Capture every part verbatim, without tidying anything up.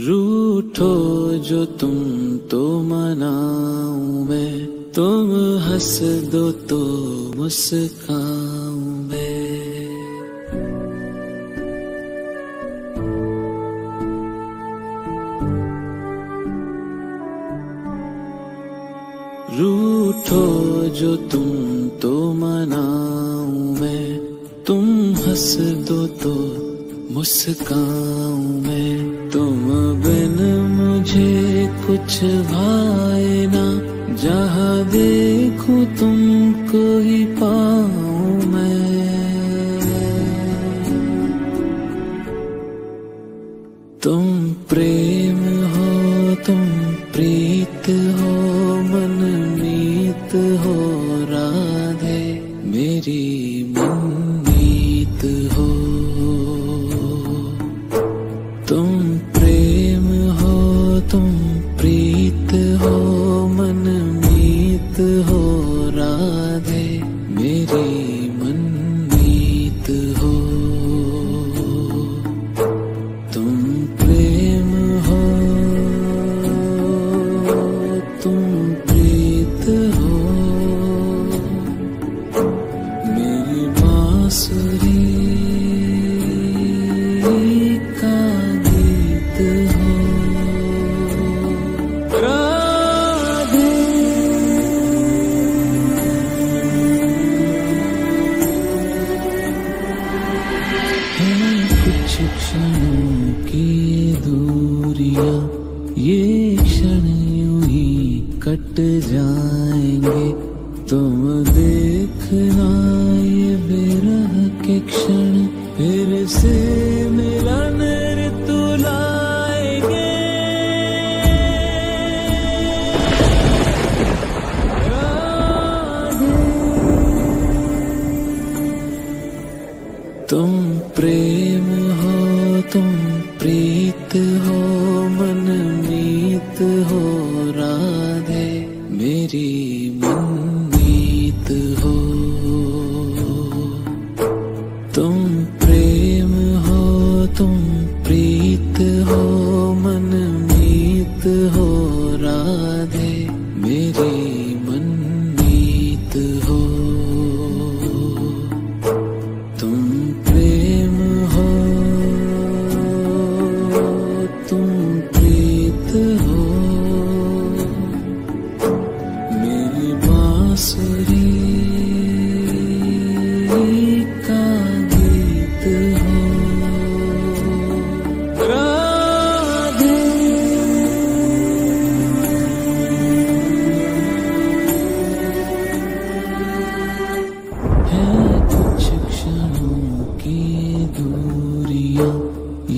रूठो जो तुम तो मनाऊं मैं, तुम हंस दो तो मुस्काऊं मैं। रूठो जो तुम तो मनाऊं मैं, तुम हंस दो तो मुस्काऊं मैं। तुम बिन मुझे कुछ भाए ना, जहाँ देखूं तुमको ही पाऊं मैं। तुम प्रेम हो, तुम प्रीत हो, मनमीत हो राधे, मेरी मनमीत हो। तुम प्रेम हो, तुम प्रीत हो, मनमीत हो राधे, मेरी मनमीत हो। तुम प्रेम हो, तुम प्रीत हो, मेरी बांसुरी का की दूरियां, ये क्षण यूं ही कट जाएंगे। तुम देखना ये बिरह के क्षण, फिर से मिलन ऋतु लाएंगे। तुम प्रेम हो, तुम प्रीत हो, मनमीत हो राधे, मेरी मनमीत हो। तुम प्रेम हो, तुम प्रीत हो, मनमीत हो राधे, मेरी मनमीत हो। बांसुरी का गीत हो राधे। है कुछ क्षणों की दूरियां,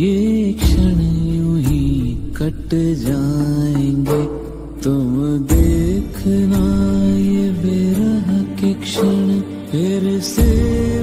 ये क्षण यूं ही कट जाएंगे। तुम देखना ये बिरह के क्षण, फिर से